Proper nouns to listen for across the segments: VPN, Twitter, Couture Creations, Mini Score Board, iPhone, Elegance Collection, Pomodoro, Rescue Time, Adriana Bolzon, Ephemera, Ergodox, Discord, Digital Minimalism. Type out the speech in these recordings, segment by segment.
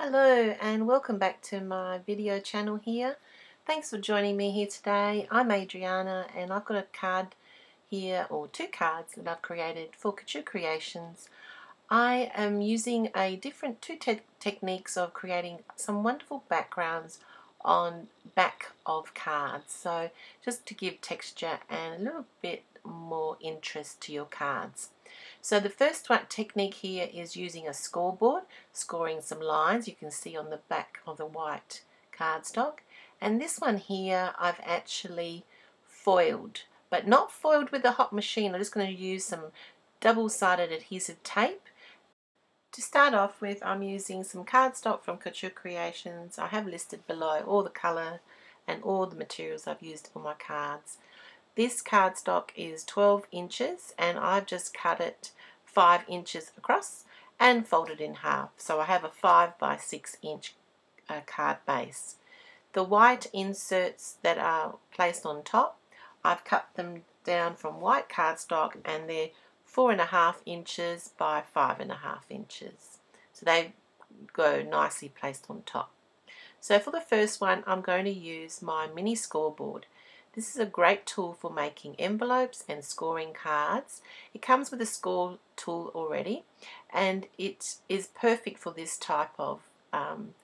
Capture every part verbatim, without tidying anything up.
Hello and welcome back to my video channel here. Thanks for joining me here today. I'm Adriana and I've got a card here, or two cards that I've created for Couture Creations. I am using a different two te techniques of creating some wonderful backgrounds on back of cards. So just to give texture and a little bit more interest to your cards. So the first one technique here is using a scoreboard, scoring some lines you can see on the back of the white cardstock. And this one here I've actually foiled, but not foiled with a hot machine. I'm just going to use some double-sided adhesive tape. To start off with, I'm using some cardstock from Couture Creations. I have listed below all the colour and all the materials I've used for my cards. This cardstock is twelve inches and I've just cut it five inches across and folded in half. So I have a five by six inch uh, card base. The white inserts that are placed on top, I've cut them down from white cardstock and they're four and a half inches by five and a half inches. So they go nicely placed on top. So for the first one, I'm going to use my mini scoreboard. This is a great tool for making envelopes and scoring cards. It comes with a score tool already and it is perfect for this type of um,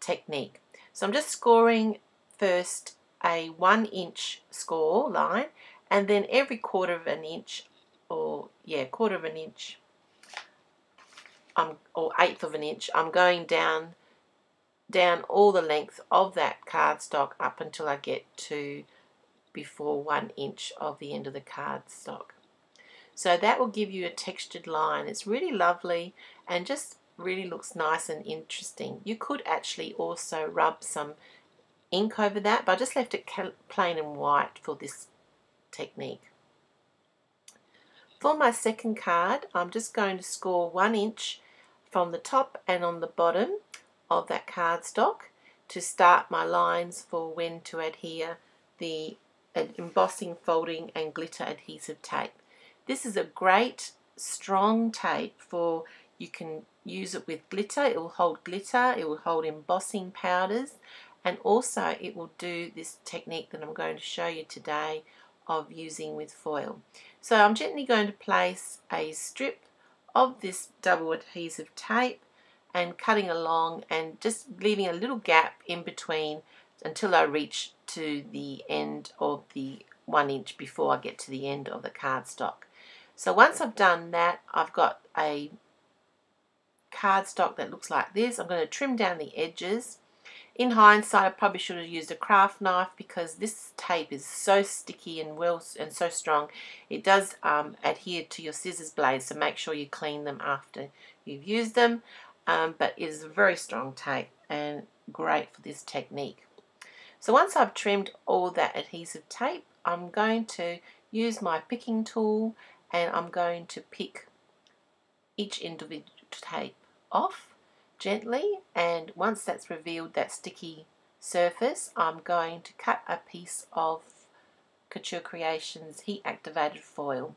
technique. So I'm just scoring first a one inch score line and then every quarter of an inch or yeah quarter of an inch I'm, or eighth of an inch I'm going down down all the length of that cardstock up until I get to before one inch of the end of the cardstock. So that will give you a textured line. It's really lovely and just really looks nice and interesting. You could actually also rub some ink over that, but I just left it plain and white for this technique. For my second card, I'm just going to score one inch from the top and on the bottom of that cardstock to start my lines for when to adhere the embossing, folding and glitter adhesive tape. This is a great strong tape for, you can use it with glitter, it will hold glitter, it will hold embossing powders, and also it will do this technique that I'm going to show you today of using with foil. So I'm gently going to place a strip of this double adhesive tape and cutting along and just leaving a little gap in between until I reach to the end of the one inch before I get to the end of the cardstock. So once I've done that, I've got a cardstock that looks like this. I'm going to trim down the edges. In hindsight, I probably should have used a craft knife because this tape is so sticky and well and so strong. It does um, adhere to your scissors blades, so make sure you clean them after you've used them. Um, but it is a very strong tape and great for this technique. So once I've trimmed all that adhesive tape, I'm going to use my picking tool and I'm going to pick each individual tape off gently, and once that's revealed that sticky surface, I'm going to cut a piece of Couture Creations heat activated foil.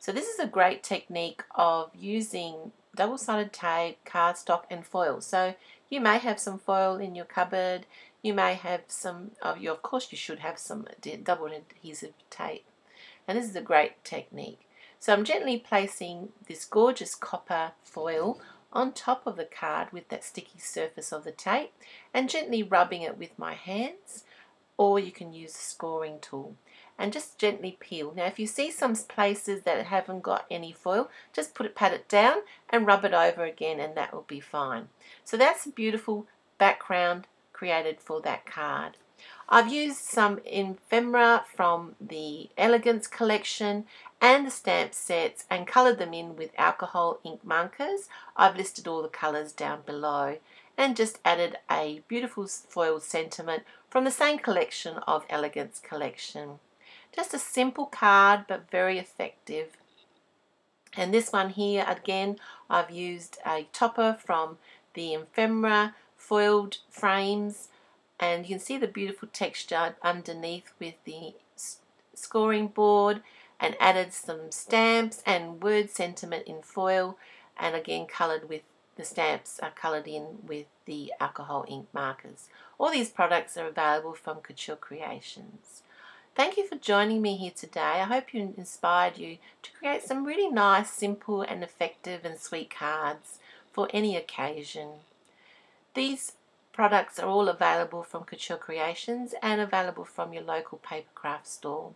So this is a great technique of using double-sided tape, cardstock and foil. So you may have some foil in your cupboard. You may have some of your, of course you should have some double adhesive tape. And this is a great technique. So I'm gently placing this gorgeous copper foil on top of the card with that sticky surface of the tape and gently rubbing it with my hands, or you can use a scoring tool and just gently peel. Now if you see some places that haven't got any foil, just put it, pat it down and rub it over again and that will be fine. So that's a beautiful background created for that card. I've used some ephemera from the Elegance Collection and the stamp sets and coloured them in with alcohol ink markers. I've listed all the colours down below and just added a beautiful foil sentiment from the same collection of Elegance Collection. Just a simple card but very effective. And this one here again, I've used a topper from the ephemera foiled frames, and you can see the beautiful texture underneath with the scoring board, and added some stamps and word sentiment in foil and again coloured with The stamps are coloured in with the alcohol ink markers. All these products are available from Couture Creations. Thank you for joining me here today. I hope you inspired you to create some really nice, simple and effective and sweet cards for any occasion. These products are all available from Couture Creations and available from your local paper craft store.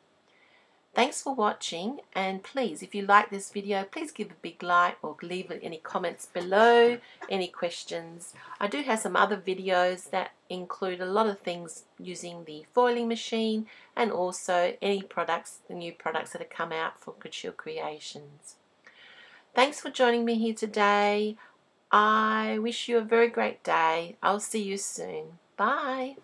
Thanks for watching, and please, if you like this video, please give a big like or leave any comments below, any questions. I do have some other videos that include a lot of things using the foiling machine and also any products, the new products that have come out for Couture Creations. Thanks for joining me here today. I wish you a very great day. I'll see you soon. Bye.